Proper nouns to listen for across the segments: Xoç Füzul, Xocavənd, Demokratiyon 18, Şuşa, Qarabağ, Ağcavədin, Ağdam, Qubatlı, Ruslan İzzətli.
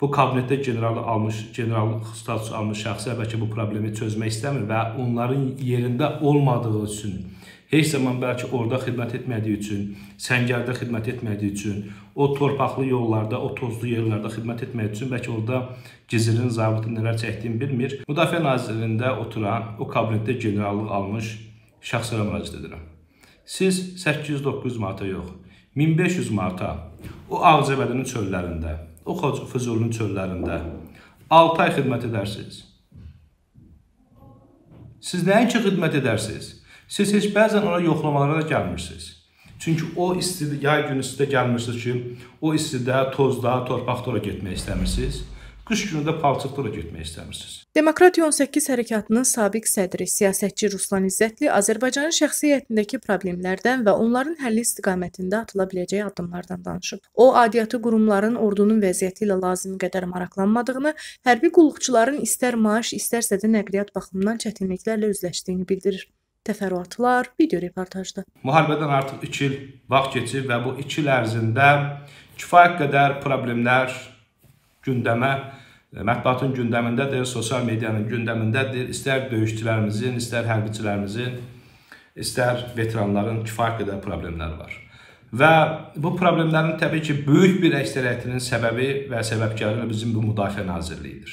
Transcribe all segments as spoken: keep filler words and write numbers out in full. Bu kabinetdə general almış, general statusu almış şəxslər bəlkə bu problemi çözmək istəmir və onların yerində olmadığı üçün, heç zaman bəlkə orada xidmət etmədiyi üçün, səngərdə xidmət etmədiyi üçün, o torpaqlı yollarda, o tozlu yerlərdə xidmət etmək üçün bəlkə orada gizlinin zabıtı nələr çəkdiyini bilmir. Müdafiə Nazirliyində oturan, o kabinetdə generallıq almış şəxslərə müraciət edirəm. Siz səkkiz yüz doqquz yüz manata yox, min beş yüz manata o Ağcavədinin çöllərində, o Xoç Füzulun çöllərində altı ay xidmət edərsiniz. Siz nəinki xidmət edərsiniz? Siz heç bəzən ona yoxlamalara da gəlmirsiniz. Çünki o istidə, yay günü istidə gəlmirsiniz ki, o istidə, tozda, torpaqda ora getmək istəmirsiniz. Qış günü də palçıqda ora getmək istəmirsiniz. Demokratiyon on səkkiz hərəkatının sabiq sədri, siyasətçi Ruslan İzzətli Azərbaycanın şəxsi heyətindəki problemlərdən və onların həlli istiqamətində atıla biləcək addımlardan danışıb. O, adiyyatı qurumların ordunun vəziyyəti ilə lazım qədər maraqlanmadığını, hərbi qulluqçuların istər maaş, istərsə də nəqliyyat baxımından çətinliklərlə üzləşdiyini bildirir. Təfərrüatlar video reportajda. Müharibədən artıq iki il vaxt keçib və bu iki il ərzində kifayət qədər problemlər gündəmə, mətbuatın gündəmindədir, sosial medianın gündəmindədir. İstər döyüşçülərimizin, istər hərbiçilərimizin, istər veteranların kifayət qədər problemləri var. Və bu problemlərin təbii ki, böyük bir əksəriyyətinin səbəbi və səbəbkarı bizim bu Müdafiə Nazirliyidir.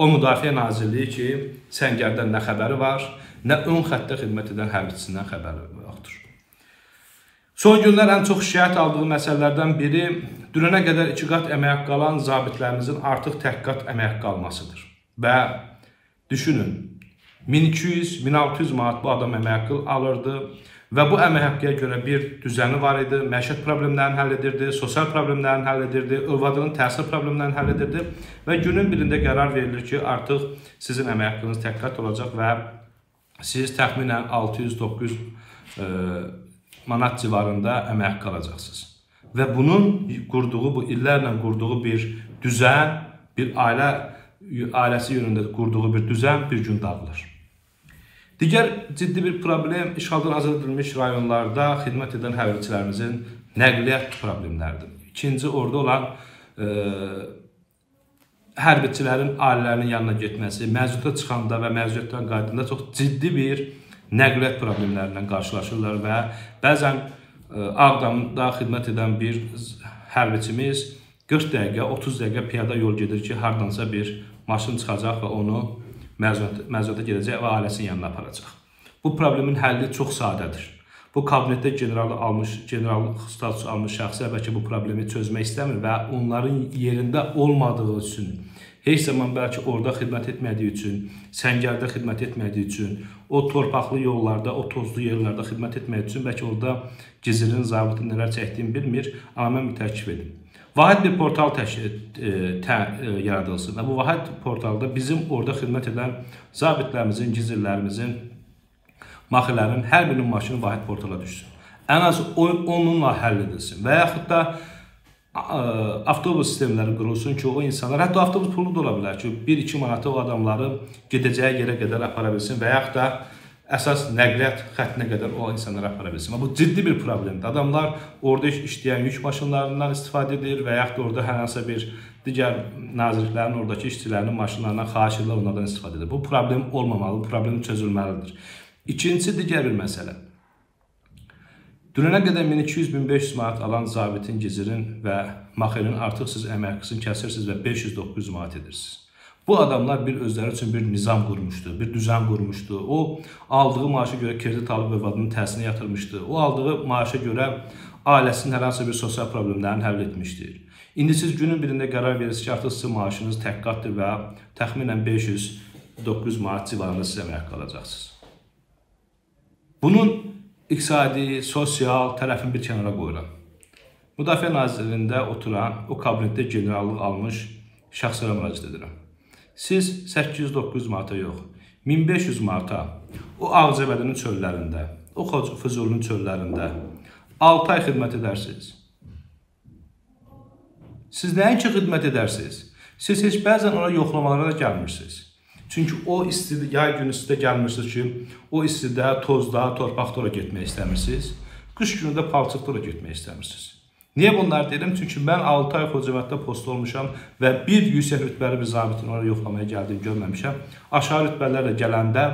O Müdafiə Nazirliyi ki, səngərdən nə xəbəri var, nə ön xəttə xidmət edən hərbiçisindən xəbəri yoxdur. Son günlər ən çox şikayət aldığı məsələlərdən biri, dünənə qədər iki qat əmək qalan zabitlərimizin artıq tək qat əmək qalmasıdır. Və düşünün, min iki yüz min altı yüz manat bu adam əmək alırdı və bu əmək haqqıya görə bir düzəni var idi, məişət problemlərini həll edirdi, sosial problemlərini həll edirdi, övladının təhsil problemlərini həll edirdi və günün birində qərar verilir ki, artıq sizin əmək haqqınız tək qat olacaq və siz təxminən altı yüz doqquz yüz manat civarında əmək qalacaqsınız. Və bunun qurduğu, bu illərlə qurduğu bir düzən, bir ailə, ailəsi yönündə qurduğu bir düzən bir gün dağılır. Digər ciddi bir problem işğaldan azad edilmiş rayonlarda xidmət edən hərbiçilərimizin nəqliyyat problemləridir. İkinci, orada olan e, hərbiçilərin ailələrinin yanına getməsi, məzuniyyətə çıxanda və məzuniyyətdən qayıdanda çox ciddi bir nəqliyyat problemlərindən qarşılaşırlar və bəzən Ağdamda xidmət edən bir hərbiçimiz qırx dəqiqə, otuz dəqiqə piyada yol gedir ki, hardansa bir maşın çıxacaq və onu məzuniyyətə gedəcək və ailəsinin yanına aparacaq. Bu problemin həlli çox sadədir. Bu kabinetdə generalı almış, general statusu almış şəxslər bəlkə bu problemi çözmək istəmir və onların yerində olmadığı üçün, heç zaman bəlkə orada xidmət etmədiyi üçün, səngərdə xidmət etmədiyi üçün, o torpaqlı yollarda, o tozlu yerlərdə xidmət etmək üçün bəlkə orada gizlinin zabıtı nələr çəkdiyini bilmir, amma mən mütəəkkib edim. Vahid bir portal yaradılsın və bu vahid portalda bizim orada xidmət edən zabitlərimizin, gizlilərimizin, maxilərin hər birinin maşını vahid portala düşsün. Ən az onunla həll edilsin və yaxud da ə, avtobus sistemləri qurulsun ki, o insanlar, hətta avtobus pulu da ola bilər ki, bir iki manata o adamları gedəcəyi yerə qədər apara bilsin və yaxud da əsas nəqliyyat xəttinə qədər o insanları apara bilsin. Bu ciddi bir problemdir. Adamlar orada işləyən yük maşınlarından istifadə edir və yaxud da orada hər hansı bir digər nazirliklərin oradakı işçilərinin maşınlarından xahiş edirlər, onlardan istifadə edir. Bu problem olmamalı, bu problem çözülməlidir. İkincisi, digər bir məsələ. Dünənə qədər min iki yüz min beş yüz manat alan zabitin, gizirin və maxirin artıq siz əmək haqqını kəsirsiniz və beş yüz doqquz yüz manat edirsiniz. Bu adamlar bir özləri üçün bir nizam qurmuşdu, bir düzən qurmuşdu. O, aldığı maaşa görə kredit alıb övladının təhsilinə yatırmışdı. O, aldığı maaşa görə ailəsinin hər hansı bir sosial problemlərini həll etmişdir. İndi siz günün birində qərar verirsiniz ki, artıq sizin maaşınız təqqatdır və təxminən beş yüz doqquz yüz manat civarında siz əmək haqqı alacaqsınız. Bunun iqtisadi, sosial tərəfini bir kənara qoyuram. Müdafiə Nazirliyində oturan, o kabinetdə generallıq almış şəxslərə müraciət edirəm. Siz səkkiz yüz doqquz yüz manata yox, min beş yüz manata o Ağcavədinin çöllərində, o Xoç Füzulun çöllərində altı ay xidmət edərsiniz. Siz nəinki xidmət edərsiniz? Siz heç bəzən ona yoxlamalara da gəlmirsiniz. Çünki o istidə, yay günü istidə gəlmirsiniz ki, o istidə, tozda, torpaqda ora getmək istəmirsiniz. Qış günü də palçıqda ora getmək istəmirsiniz. Niyə bunları dedim? Çünki mən altı ay Xocavənddə post olmuşam və bir yüksək rütbəli bir zabitin oraya yoxlamaya gəldiyini görməmişəm. Aşağı rütbələrlə gələndə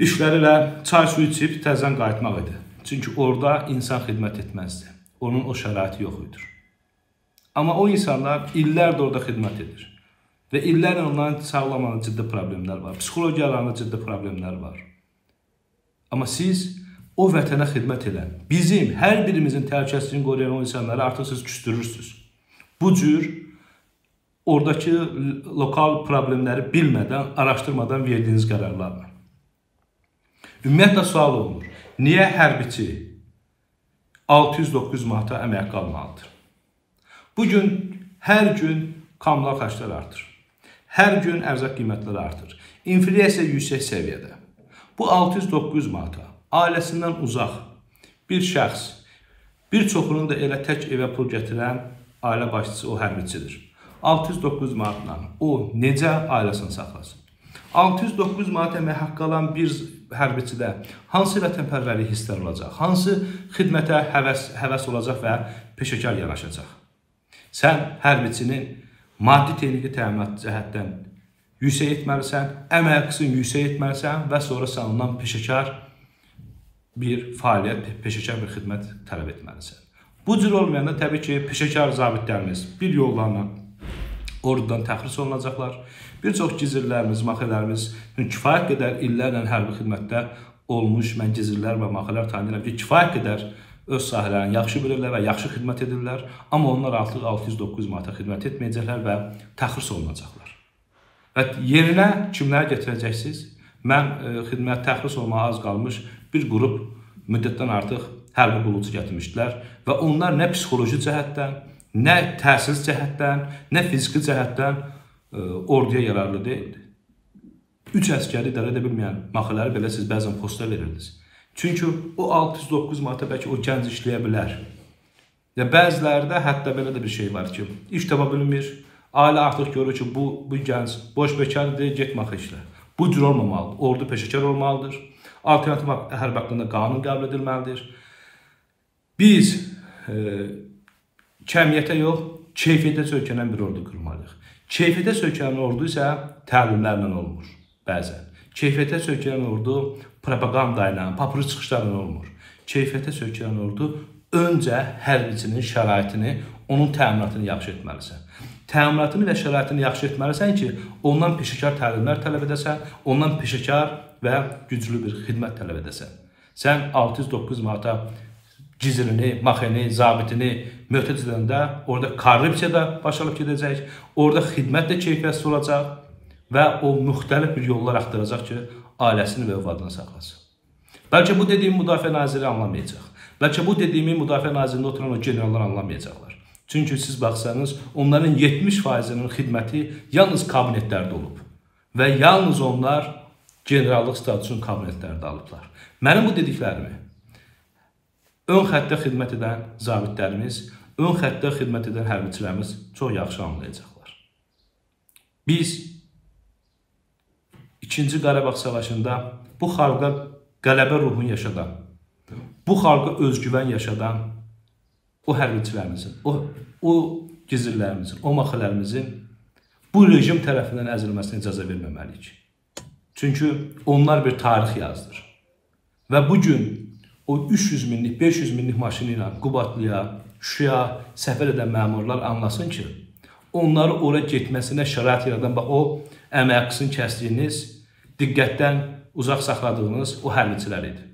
işləri ilə çay suyu içib təzən qayıtmaq idi. Çünki orada insan xidmət etməzdi. Onun o şəraiti yox idi. Amma o insanlar illərdir orada xidmət edir. Və illərlə onların sağlamada ciddi problemlər var. Psixologiyalarında ciddi problemlər var. Amma siz o vətənə xidmət edən, bizim, hər birimizin təhlükəsizliyini qoruyan o insanları artıq siz küstürürsünüz. Bu cür oradakı lokal problemləri bilmədən, araşdırmadan verdiyiniz qərarlarla. Ümumiyyətlə sual olunur, niyə hərbiçi altı yüz doqquz yüz manata əmək qalmalıdır? Bugün hər gün kommunal xərclər artır. Hər gün ərzaq qiymətləri artır. İnflyasiya yüksək səviyyədə. Bu altı yüz doqquz yüz manata ailəsindən uzaq bir şəxs, bir çoxunun da elə tək evə pul gətirən ailə başçısı o hərbiçidir. altı yüz doqquz yüz manatla o necə ailəsini saxlasın? altı yüz doqquz yüz manat əmək haqqı alan bir hərbiçidə hansı vətənpərvərlik hisslər olacaq, hansı xidmətə həvəs, həvəs olacaq və peşəkar yanaşacaq? Sən hərbiçinin maddi texniki təminat cəhətdən yüksək etməlisən, əmək haqqısını yüksək etməlisən və sonra sən ondan peşəkar bir fəaliyyət, peşəkar bir xidmət tələb etməlisən. Bu cür olmayanda təbii ki, peşəkar zabitlərimiz bir yollarla ordudan təxris olunacaqlar. Bir çox gizirlərimiz, maxelərimiz kifayət qədər illərlə hərbi xidmətdə olmuş, mən gizirlər və maxelər tanıyıram ki, kifayət qədər öz sahələrini yaxşı bilirlər və yaxşı xidmət edirlər, amma onlar artıq altı yüz doqquz yüz manata xidmət etməyəcəklər və təxris olunacaqlar. Və yerinə kimləri gətirəcəksiniz? Mən e, xidmət təxris olmağa az qalmış bir qrup müddətdən artıq hərbi qulluqçu gətirmişdilər və onlar nə psixoloji cəhətdən, nə təhsil cəhətdən, nə fiziki cəhətdən e, orduya yararlı deyildi. Üç əskəri idarə edə bilməyən maxiləri belə siz bəzən posta verirdiniz. Çünki o altı yüz doqquz yüz manata bəlkə o gənc işləyə bilər. Və bəzilərdə hətta belə də bir şey var ki, iş tapa bilmir, ailə artıq görür ki, bu, bu gənc boş bekardır, get maxi işlə. Bu cür olmamalıdır, ordu peşəkar olmalıdır, alternativ hərb haqqında qanun qəbul edilməlidir. Biz e, kəmiyyətə yox, keyfiyyətə söykənən bir ordu qurmalıyıq. Keyfiyyətə söykənən ordu isə təlimlərlə olmur bəzən. Keyfiyyətə söykənən ordu propaganda ilə, papırı çıxışlarla olmur. Keyfiyyətə söykənən ordu öncə hərbiçinin şəraitini, onun təminatını yaxşı etməlisən. Təminatını və şəraitini yaxşı etməlisən ki, ondan peşəkar təlimlər tələb edəsən, ondan peşəkar və güclü bir xidmət tələb edəsən. Sən altı yüz doqquz yüz manata cizirini, maxeni, zabitini möhtəc edəndə orada korrupsiya da başalıb gedəcək, orada xidmət də keyfiyyətsiz olacaq və o müxtəlif bir yollar axtaracaq ki, ailəsini və övladını saxlasın. Bəlkə bu dediyimi Müdafiə Naziri anlamayacaq. Bəlkə bu dediyimi Müdafiə Nazirində oturan o generallar anlamayacaqlar. Çünki siz baxsanız, onların yetmiş faizinin xidməti yalnız kabinetlərdə olub. Və yalnız onlar generallıq statüsünün kabinetlərdə alıblar. Mənim bu dediklərimi ön xəttə xidmət edən zabitlərimiz, ön xəttə xidmət edən hərbiçilərimiz çox yaxşı anlayacaqlar. Biz İkinci Qarabağ savaşında bu xalqa qələbə ruhunu yaşadan, bu xalqa özgüvən yaşadan o hərbiçilərimizin, o, o gizirlərimizin, o maxələrimizin bu rejim tərəfindən əzilməsinə icazə verməməliyik. Çünki onlar bir tarix yazdır. Və bugün o üç yüz minlik, beş yüz minlik maşını ilə Qubatlıya, Şuşaya səfər edən məmurlar anlasın ki, onları oraya getməsinə şərait yaradan, bax o əmək haqqısını kəsdiyiniz, diqqətdən uzaq saxladığınız o hərbiçilər idi.